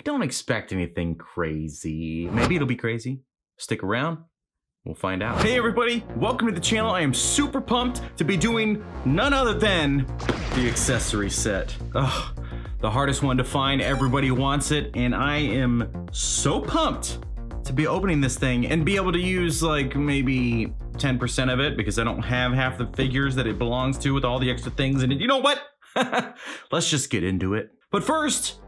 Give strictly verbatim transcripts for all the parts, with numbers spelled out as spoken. I don't expect anything crazy. Maybe it'll be crazy. Stick around. We'll find out. Hey everybody, welcome to the channel. I am super pumped to be doing none other than the accessory set. Ugh, the hardest one to find, everybody wants it, and I am so pumped to be opening this thing and be able to use like maybe ten percent of it because I don't have half the figures that it belongs to with all the extra things in it. You know what? Let's just get into it. But first,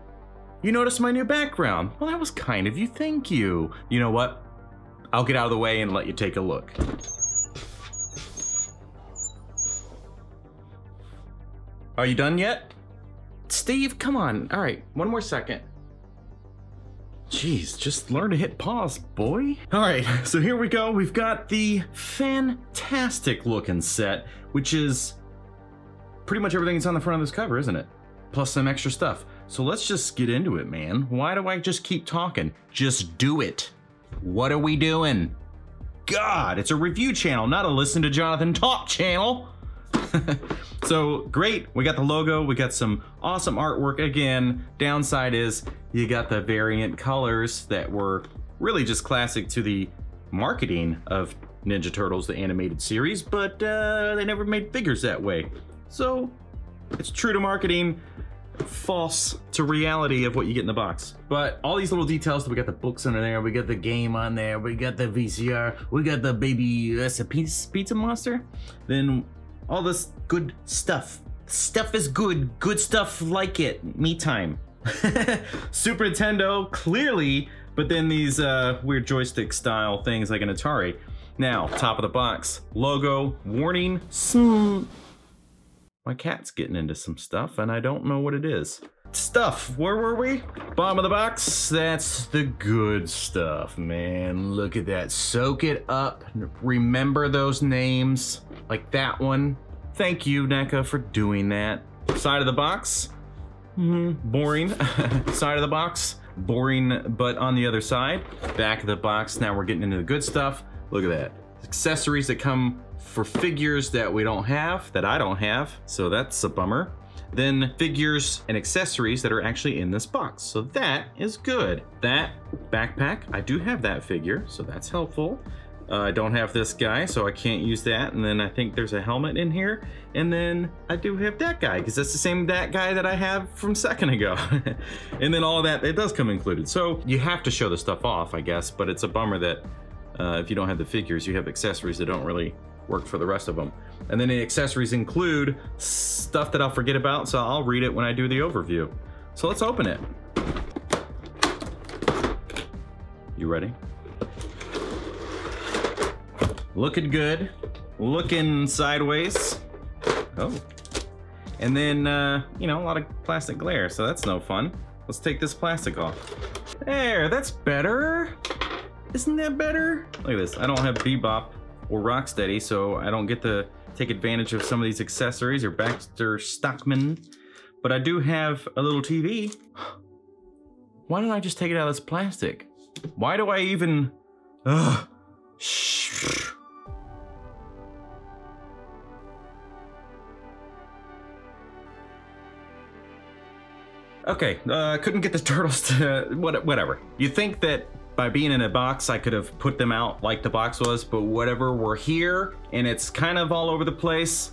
you notice my new background. Well, that was kind of you, thank you. You know what? I'll get out of the way and let you take a look. Are you done yet? Steve, come on. All right, one more second. Jeez, just learn to hit pause, boy. All right, so here we go. We've got the fantastic looking set, which is pretty much everything that's on the front of this cover, isn't it? Plus some extra stuff. So let's just get into it, man. Why do I just keep talking? Just do it. What are we doing? God, it's a review channel, not a listen to Jonathan talk channel. So great, we got the logo, we got some awesome artwork. Again, downside is you got the variant colors that were really just classic to the marketing of Ninja Turtles, the animated series, but uh, they never made figures that way. So it's true to marketing, false to reality of what you get in the box. But all these little details, we got the books under there, we got the game on there, we got the V C R, we got the baby, that's a pizza monster. Then all this good stuff. Stuff is good, good stuff like it, me time. Super Nintendo, clearly, but then these uh, weird joystick style things like an Atari. Now, top of the box, logo, warning, soon. My cat's getting into some stuff and I don't know what it is. Stuff, where were we? Bottom of the box, that's the good stuff, man. Look at that, soak it up. Remember those names, like that one. Thank you, NECA, for doing that. Side of the box, mm-hmm, boring. Side of the box, boring, but on the other side. Back of the box, now we're getting into the good stuff. Look at that, accessories that come for figures that we don't have, that I don't have, so that's a bummer. Then figures and accessories that are actually in this box, so that is good. That backpack, I do have that figure, so that's helpful. Uh, I don't have this guy, so I can't use that, and then I think there's a helmet in here, and then I do have that guy, because that's the same that guy that I have from a second ago. And then all of that, it does come included, so you have to show the stuff off, I guess, but it's a bummer that uh, if you don't have the figures, you have accessories that don't really work for the rest of them. And then the accessories include stuff that I'll forget about, so I'll read it when I do the overview. So let's open it. You ready? Looking good, looking sideways. Oh, and then, uh, you know, a lot of plastic glare, so that's no fun. Let's take this plastic off. There, that's better. Isn't that better? Look at this, I don't have Bebop or Rocksteady, so I don't get to take advantage of some of these accessories or Baxter Stockman, but I do have a little T V. Why don't I just take it out of this plastic? Why do I even, ugh, shh. Okay, uh, couldn't get the turtles to, whatever. You think that by being in a box, I could have put them out like the box was, but whatever, we're here, and it's kind of all over the place.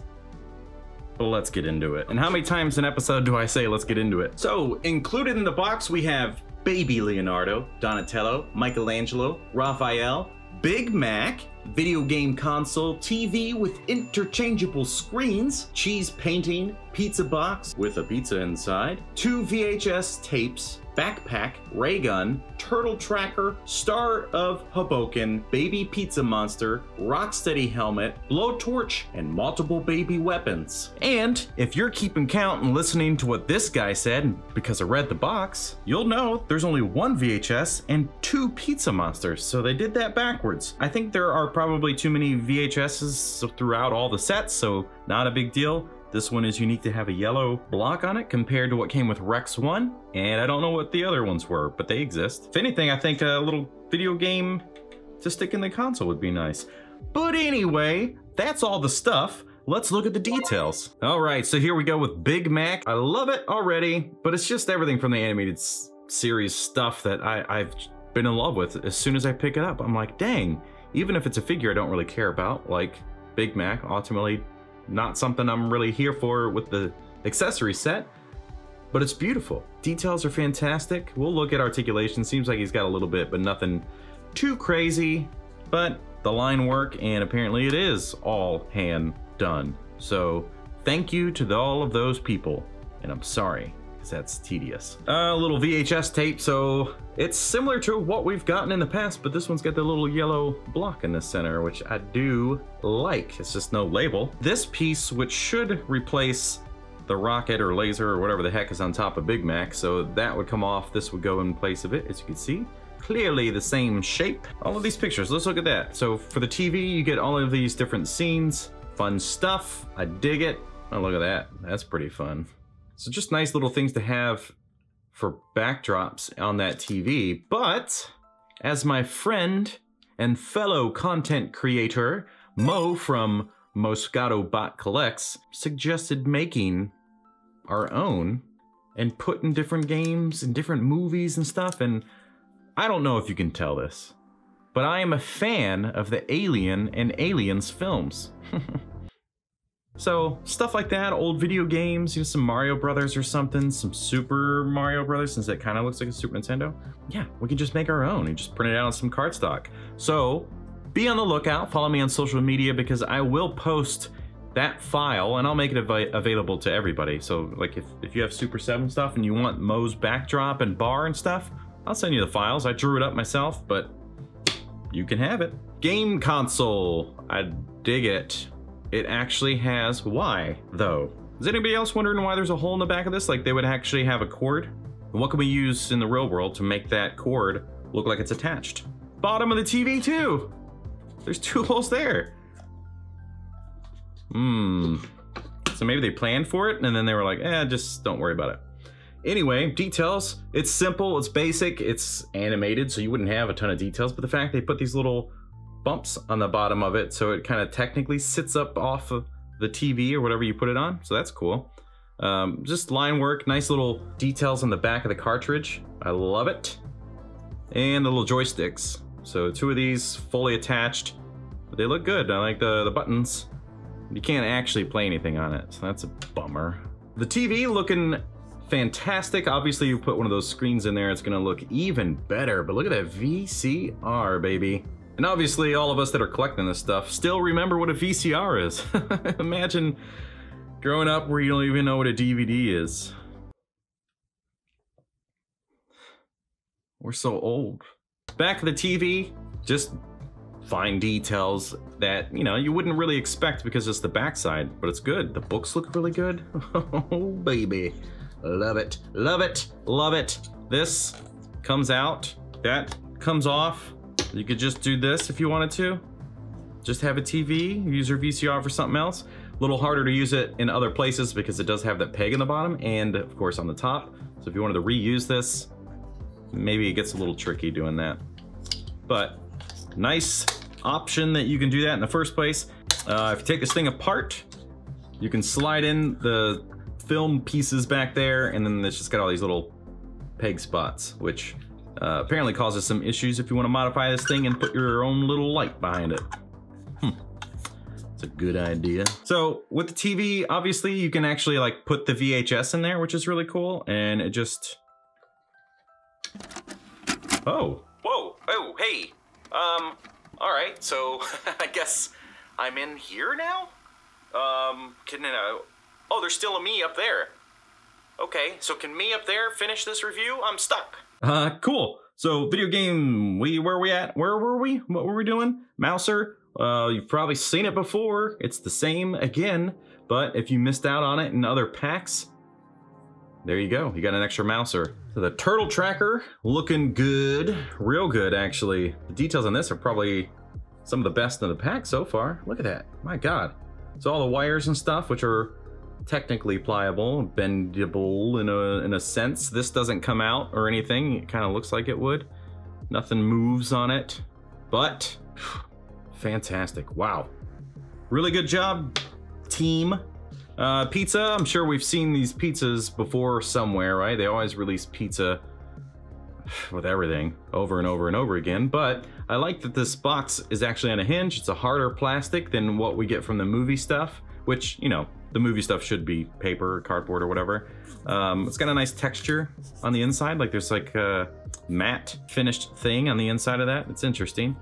But let's get into it. And how many times an episode do I say let's get into it? So, included in the box, we have Baby Leonardo, Donatello, Michelangelo, Raphael, Big Mac, video game console, T V with interchangeable screens, cheese painting, pizza box with a pizza inside, two V H S tapes, backpack, ray gun, turtle tracker, Star of Hoboken, baby pizza monster, Rocksteady helmet, blowtorch, and multiple baby weapons. And if you're keeping count and listening to what this guy said, because I read the box, you'll know there's only one V H S and two pizza monsters, so they did that backwards. I think there are probably too many V H Ses throughout all the sets, so not a big deal. This one is unique to have a yellow block on it compared to what came with Rex one, and I don't know what the other ones were, but they exist. If anything, I think a little video game to stick in the console would be nice. But anyway, that's all the stuff. Let's look at the details. All right, so here we go with Big Mac. I love it already, but it's just everything from the animated series stuff that I, I've been in love with. As soon as I pick it up, I'm like, dang, even if it's a figure I don't really care about, like Big Mac, ultimately not something I'm really here for with the accessory set, but it's beautiful. Details are fantastic. We'll look at articulation. Seems like he's got a little bit, but nothing too crazy. But the line work, and apparently it is all hand done. So thank you to the, all of those people. And I'm sorry, because that's tedious. A uh, little V H S tape, so it's similar to what we've gotten in the past, but this one's got the little yellow block in the center, which I do like. It's just no label. This piece, which should replace the rocket or laser or whatever the heck is on top of Big Mac, so that would come off. This would go in place of it, as you can see. Clearly the same shape. All of these pictures, let's look at that. So for the T V, you get all of these different scenes. Fun stuff, I dig it. Oh, look at that, that's pretty fun. So just nice little things to have for backdrops on that T V. But as my friend and fellow content creator, Mo from Moscato Bot Collects, suggested making our own and putting different games and different movies and stuff. And I don't know if you can tell this, but I am a fan of the Alien and Aliens films. So stuff like that, old video games, you know, some Mario Brothers or something, some Super Mario Brothers, since that kind of looks like a Super Nintendo. Yeah, we can just make our own and just print it out on some cardstock. So be on the lookout, follow me on social media, because I will post that file and I'll make it av available to everybody. So like if, if you have Super seven stuff and you want Mo's backdrop and bar and stuff, I'll send you the files. I drew it up myself, but you can have it. Game console, I dig it. It actually has why, though. Is anybody else wondering why there's a hole in the back of this? Like they would actually have a cord? And what can we use in the real world to make that cord look like it's attached? Bottom of the T V too. There's two holes there. Hmm. So maybe they planned for it and then they were like, eh, just don't worry about it. Anyway, details. It's simple, it's basic, it's animated, so you wouldn't have a ton of details, but the fact they put these little bumps on the bottom of it, so it kind of technically sits up off of the T V or whatever you put it on, so that's cool. Um, just line work, nice little details on the back of the cartridge, I love it. And the little joysticks, so two of these fully attached, but they look good. I like the, the buttons. You can't actually play anything on it, so that's a bummer. The T V looking fantastic. Obviously you put one of those screens in there, it's gonna look even better, but look at that V C R, baby. And obviously all of us that are collecting this stuff still remember what a V C R is. Imagine growing up where you don't even know what a D V D is. We're so old. Back of the T V, just fine details that, you know, you wouldn't really expect because it's the backside, but it's good. The books look really good. Oh baby, love it, love it, love it. This comes out, that comes off. You could just do this if you wanted to. Just have a T V, use your V C R for something else. A little harder to use it in other places because it does have that peg in the bottom and of course on the top. So if you wanted to reuse this, maybe it gets a little tricky doing that. But nice option that you can do that in the first place. Uh, if you take this thing apart, you can slide in the film pieces back there, and then it's just got all these little peg spots, which Uh, apparently causes some issues if you want to modify this thing and put your own little light behind it. Hmm. It's a good idea. So with the T V, obviously you can actually like put the V H S in there, which is really cool. And it just... Oh. Whoa. Oh, hey. Um, all right. So I guess I'm in here now? Um, can I... Oh, there's still a me up there. Okay. So can me up there finish this review? I'm stuck. Uh, cool. So video game, we, where are we at? Where were we? What were we doing? Mouser. Uh, you've probably seen it before. It's the same again, but if you missed out on it in other packs, there you go. You got an extra Mouser. So the Turtle Tracker looking good, real good, actually. The details on this are probably some of the best in the pack so far. Look at that. My God. So all the wires and stuff, which are technically pliable, bendable in a, in a sense. This doesn't come out or anything. It kind of looks like it would. Nothing moves on it, but fantastic. Wow. Really good job, team. Uh, pizza, I'm sure we've seen these pizzas before somewhere, right? They always release pizza with everything over and over and over again, but I like that this box is actually on a hinge. It's a harder plastic than what we get from the movie stuff, which, you know, the movie stuff should be paper or cardboard or whatever. Um, it's got a nice texture on the inside, like there's like a matte finished thing on the inside of that. It's interesting,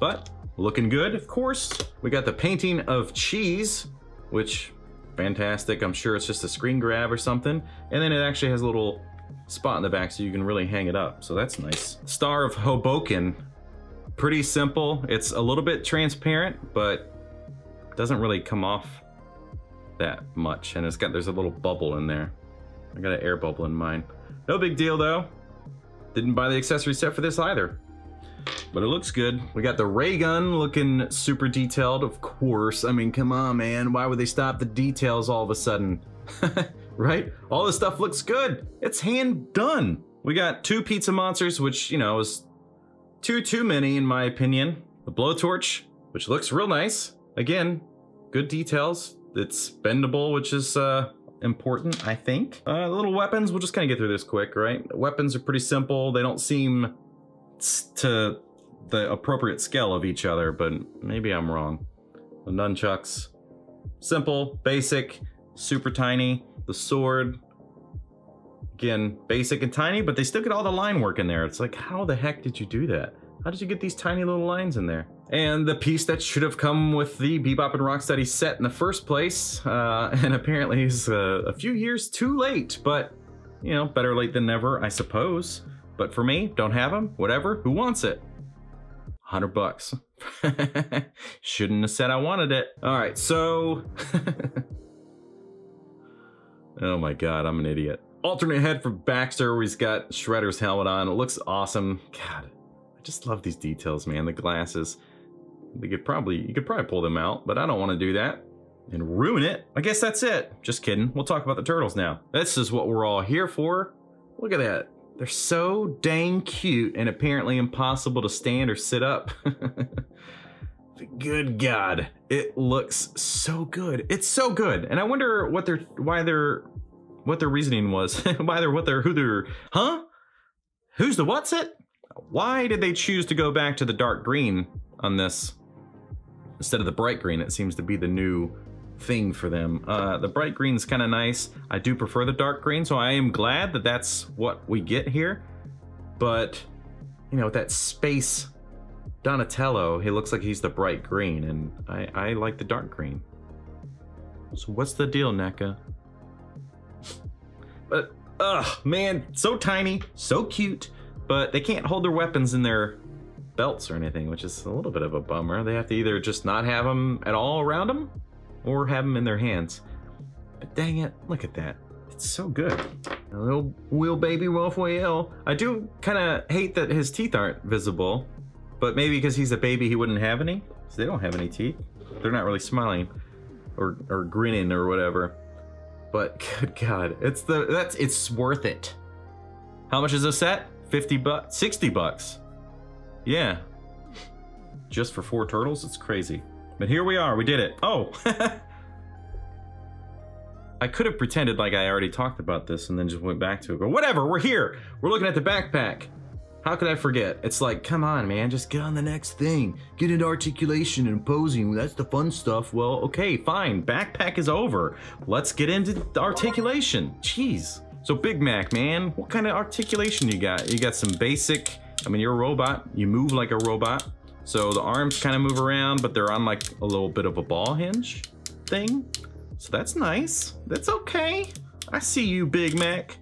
but looking good, of course. We got the painting of cheese, which, fantastic. I'm sure it's just a screen grab or something. And then it actually has a little spot in the back so you can really hang it up, so that's nice. Star of Hoboken, pretty simple. It's a little bit transparent, but doesn't really come off that much, and it's got, there's a little bubble in there. I got an air bubble in mine. No big deal though. Didn't buy the accessory set for this either, but it looks good. We got the ray gun looking super detailed, of course. I mean, come on, man. Why would they stop the details all of a sudden? Right? All this stuff looks good. It's hand done. We got two pizza monsters, which, you know, is too, too many in my opinion. The blowtorch, which looks real nice. Again, good details. It's bendable, which is uh, important, I think. Uh, little weapons, we'll just kind of get through this quick, right? Weapons are pretty simple. They don't seem to the appropriate scale of each other, but maybe I'm wrong. The nunchucks, simple, basic, super tiny. The sword, again, basic and tiny, but they still get all the line work in there. It's like, how the heck did you do that? How did you get these tiny little lines in there? And the piece that should have come with the Bebop and Rocksteady set in the first place, uh, and apparently is uh, a few years too late, but, you know, better late than never, I suppose. But for me, don't have them, whatever, who wants it? a hundred bucks. Shouldn't have said I wanted it. All right, so. Oh my God, I'm an idiot. Alternate head for Baxter, where he's got Shredder's helmet on. It looks awesome. God, I just love these details, man. The glasses. They could probably, you could probably pull them out, but I don't want to do that and ruin it. I guess that's it. Just kidding. We'll talk about the turtles now. This is what we're all here for. Look at that. They're so dang cute and apparently impossible to stand or sit up. Good God, it looks so good. It's so good. And I wonder what their, why their, what their reasoning was. Why they're, what they're, who they're, huh? Who's the what's it? Why did they choose to go back to the dark green on this instead of the bright green? It seems to be the new thing for them. Uh, the bright green is kind of nice. I do prefer the dark green, so I am glad that that's what we get here. But, you know, with that space Donatello, he looks like he's the bright green, and I, I like the dark green. So what's the deal, NECA? But, ugh, man, so tiny, so cute, but they can't hold their weapons in their belts or anything, which is a little bit of a bummer. They have to either just not have them at all around them, or have them in their hands. But dang it, look at that. It's so good. A little wheel baby Raphael. I do kind of hate that his teeth aren't visible, but maybe because he's a baby, he wouldn't have any. So they don't have any teeth. They're not really smiling or, or grinning or whatever. But good God, it's the, that's, it's worth it. How much is a set? fifty bucks, sixty bucks. Yeah, just for four turtles, it's crazy. But here we are, we did it. Oh, I could have pretended like I already talked about this and then just went back to it, but whatever, we're here. We're looking at the backpack. How could I forget? It's like, come on, man, just get on the next thing. Get into articulation and posing, that's the fun stuff. Well, okay, fine, backpack is over. Let's get into articulation, jeez. So Big Mac, man, what kind of articulation you got? You got some basic, I mean, you're a robot, you move like a robot. So the arms kind of move around, but they're on like a little bit of a ball hinge thing. So that's nice, that's okay. I see you, Big Mac.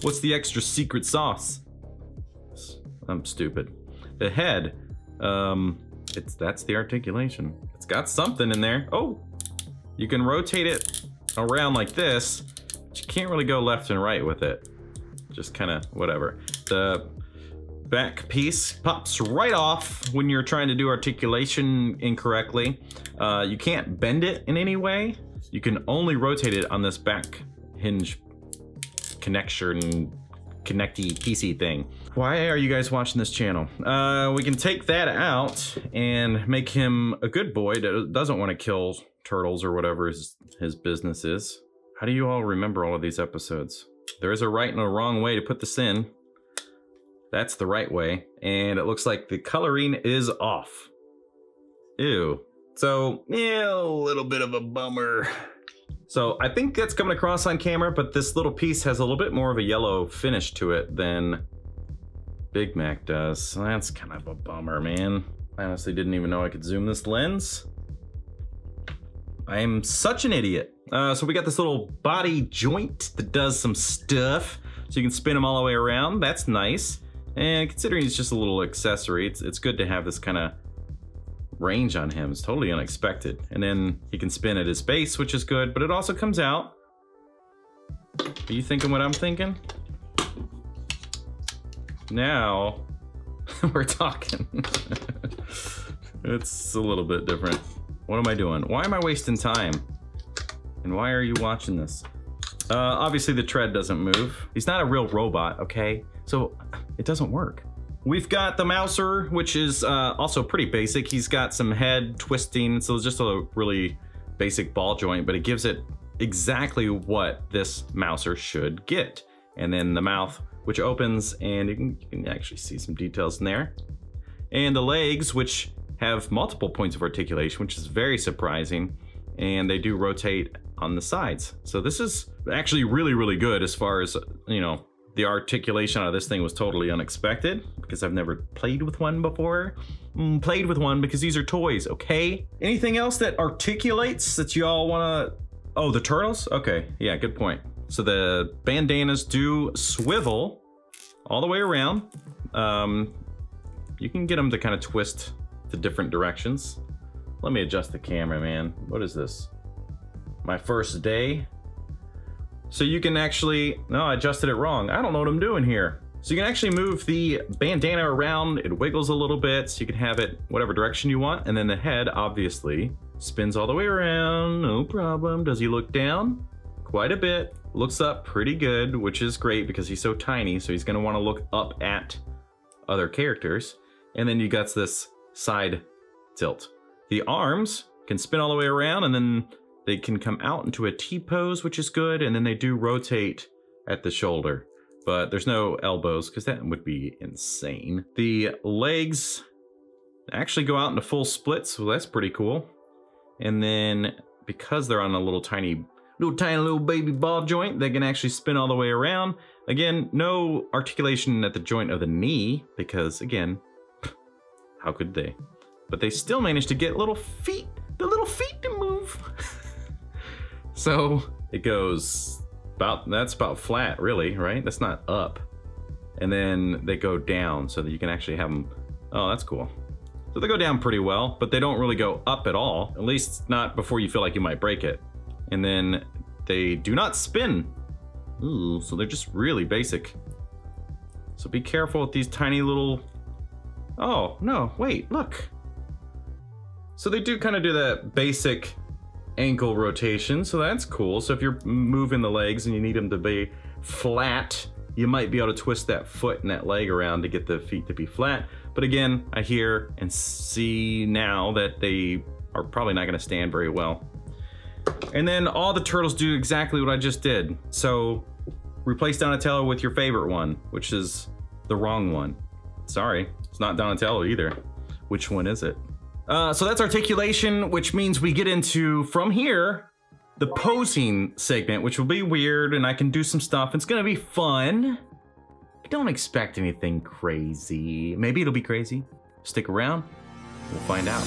What's the extra secret sauce? I'm stupid. The head, um, it's that's the articulation. It's got something in there. Oh, you can rotate it around like this, but you can't really go left and right with it. Just kind of whatever. The back piece pops right off when you're trying to do articulation incorrectly. Uh, you can't bend it in any way. You can only rotate it on this back hinge connection connecty P C thing. Why are you guys watching this channel? Uh, we can take that out and make him a good boy that doesn't want to kill turtles or whatever his, his business is. How do you all remember all of these episodes? There is a right and a wrong way to put this in. That's the right way. And it looks like the coloring is off. Ew. So, yeah, a little bit of a bummer. So I think that's coming across on camera, but this little piece has a little bit more of a yellow finish to it than Big Mac does. So that's kind of a bummer, man. I honestly didn't even know I could zoom this lens. I am such an idiot. Uh, so we got this little body joint that does some stuff. So you can spin them all the way around. That's nice. And considering it's just a little accessory, it's, it's good to have this kind of range on him. It's totally unexpected. And then he can spin at his base, which is good, but it also comes out. Are you thinking what I'm thinking? Now we're talking. It's a little bit different. What am I doing? Why am I wasting time? And why are you watching this? Uh, obviously the tread doesn't move. He's not a real robot, okay? So it doesn't work. We've got the Mouser, which is uh, also pretty basic. He's got some head twisting, so it's just a really basic ball joint, but it gives it exactly what this Mouser should get. And then the mouth, which opens, and you can, you can actually see some details in there. And the legs, which have multiple points of articulation, which is very surprising, and they do rotate on the sides. So this is actually really, really good as far as, you know, the articulation out of this thing was totally unexpected because I've never played with one before. Mm, played with one because these are toys, okay? Anything else that articulates that y'all wanna... Oh, the turtles? Okay, yeah, good point. So the bandanas do swivel all the way around. Um, you can get them to kind of twist the different directions. Let me adjust the camera, man. What is this? My first day? So you can actually, no, I adjusted it wrong. I don't know what I'm doing here. So you can actually move the bandana around. It wiggles a little bit, so you can have it whatever direction you want. And then the head, obviously, spins all the way around, no problem. Does he look down? Quite a bit. Looks up pretty good, which is great because he's so tiny, so he's gonna wanna look up at other characters. And then you got this side tilt. The arms can spin all the way around, and then they can come out into a T-pose, which is good, and then they do rotate at the shoulder. But there's no elbows, because that would be insane. The legs actually go out into full splits, so that's pretty cool. And then, because they're on a little tiny, little tiny little baby ball joint, they can actually spin all the way around. Again, no articulation at the joint of the knee, because again, how could they? But they still managed to get little feet, the little feet to move. So it goes about, that's about flat really, right? That's not up. And then they go down so that you can actually have them. Oh, that's cool. So they go down pretty well, but they don't really go up at all. At least not before you feel like you might break it. And then they do not spin. Ooh, so they're just really basic. So be careful with these tiny little, oh no, wait, look. So they do kind of do that basic ankle rotation, so that's cool. So if you're moving the legs and you need them to be flat, you might be able to twist that foot and that leg around to get the feet to be flat. But again, I hear and see now that they are probably not gonna stand very well. And then all the turtles do exactly what I just did. So replace Donatello with your favorite one, which is the wrong one. Sorry, it's not Donatello either. Which one is it? Uh, so that's articulation, which means we get into, from here, the posing segment, which will be weird, and I can do some stuff. It's gonna be fun. I don't expect anything crazy. Maybe it'll be crazy. Stick around, we'll find out.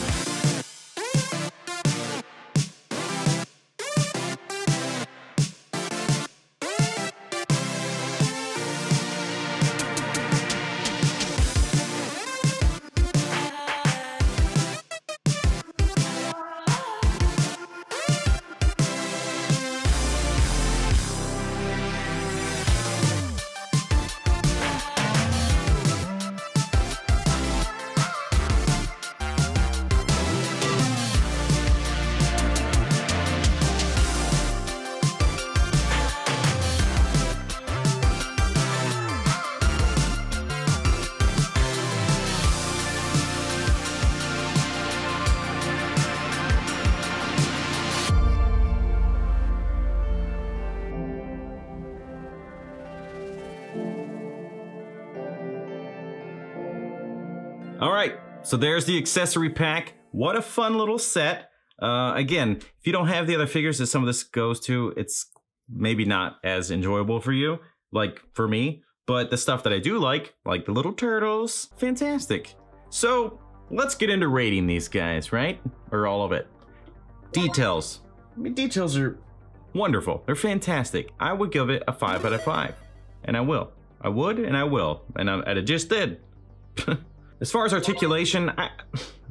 All right, so there's the accessory pack. What a fun little set. Uh, again, if you don't have the other figures that some of this goes to, it's maybe not as enjoyable for you, like for me. But the stuff that I do like, like the little turtles, fantastic. So let's get into rating these guys, right? Or all of it. Details. I mean, details are wonderful. They're fantastic. I would give it a five out of five. And I will. I would and I will. And I, and I just did. As far as articulation, I,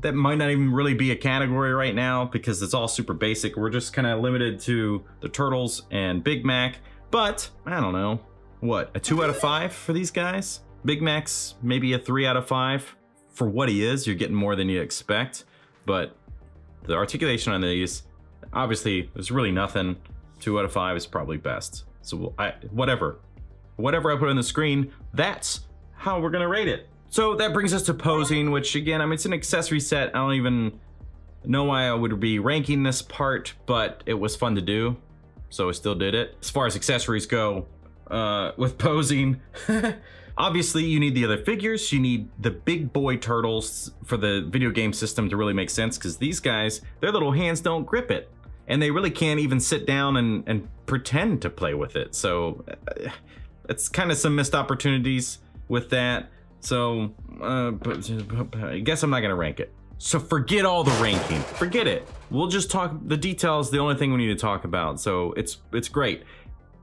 that might not even really be a category right now because it's all super basic. We're just kind of limited to the Turtles and Big Mac. But, I don't know. What, a two out of five for these guys? Big Mac's maybe a three out of five. For what he is, you're getting more than you expect. But the articulation on these, obviously, there's really nothing. Two out of five is probably best. So we'll, I, whatever. Whatever I put on the screen, that's how we're gonna rate it. So that brings us to posing, which again, I mean, it's an accessory set. I don't even know why I would be ranking this part, but it was fun to do, so I still did it. As far as accessories go, uh, with posing, obviously you need the other figures. You need the big boy turtles for the video game system to really make sense, because these guys, their little hands don't grip it. And they really can't even sit down and, and pretend to play with it. So uh, it's kind of some missed opportunities with that. So uh, I guess I'm not gonna rank it. So forget all the ranking, forget it. We'll just talk, the details, the only thing we need to talk about. So it's, it's great.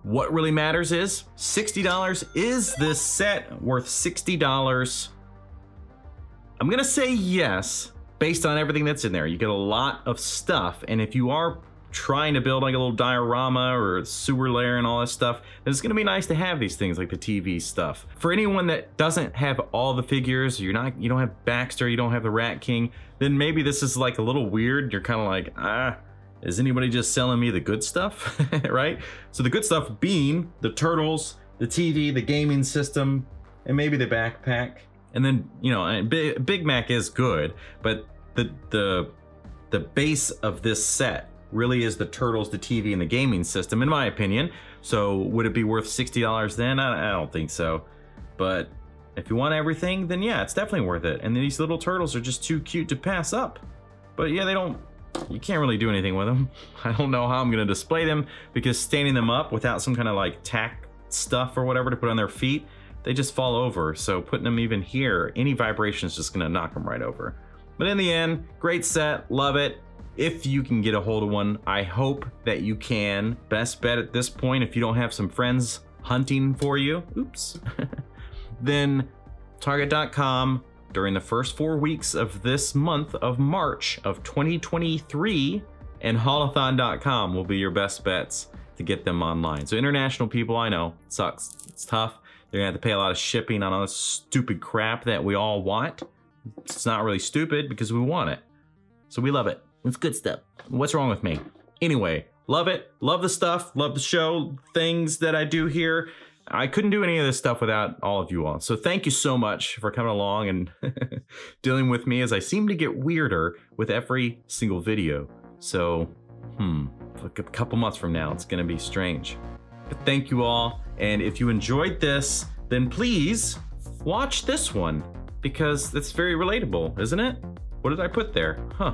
What really matters is sixty dollars. Is this set worth sixty dollars? I'm gonna say yes, based on everything that's in there. You get a lot of stuff, and if you are trying to build like a little diorama or sewer lair and all that stuff, then it's gonna be nice to have these things like the T V stuff. For anyone that doesn't have all the figures, you're not, you don't have Baxter, you don't have the Rat King, then maybe this is like a little weird. You're kind of like, ah, is anybody just selling me the good stuff, right? So the good stuff being the turtles, the T V, the gaming system, and maybe the backpack. And then, you know, Big Mac is good, but the the the base of this set really is the turtles, the T V, and the gaming system, in my opinion. So would it be worth sixty dollars then? I, I don't think so. But if you want everything, then yeah, it's definitely worth it. And these little turtles are just too cute to pass up. But yeah, they don't, you can't really do anything with them. I don't know how I'm gonna display them, because standing them up without some kind of like tack stuff or whatever to put on their feet, they just fall over. So putting them even here, any vibration is just gonna knock them right over. But in the end, great set, love it. If you can get a hold of one, I hope that you can. Best bet at this point, if you don't have some friends hunting for you, oops, then Target dot com during the first four weeks of this month of March of twenty twenty-three and Haulathon dot com will be your best bets to get them online. So international people, I know, it sucks, it's tough. They're gonna have to pay a lot of shipping on all this stupid crap that we all want. It's not really stupid because we want it. So we love it. It's good stuff. What's wrong with me? Anyway, love it. Love the stuff. Love the show. Things that I do here. I couldn't do any of this stuff without all of you all. So thank you so much for coming along and dealing with me as I seem to get weirder with every single video. So, hmm, a couple months from now, it's going to be strange. But thank you all. And if you enjoyed this, then please watch this one, because it's very relatable, isn't it? What did I put there? Huh.